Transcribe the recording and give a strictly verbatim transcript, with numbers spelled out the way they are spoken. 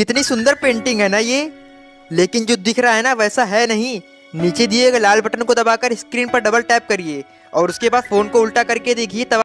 कितनी सुंदर पेंटिंग है ना ये, लेकिन जो दिख रहा है ना वैसा है नहीं। नीचे दिए गए लाल बटन को दबाकर स्क्रीन पर डबल टैप करिए और उसके बाद फ़ोन को उल्टा करके देखिए।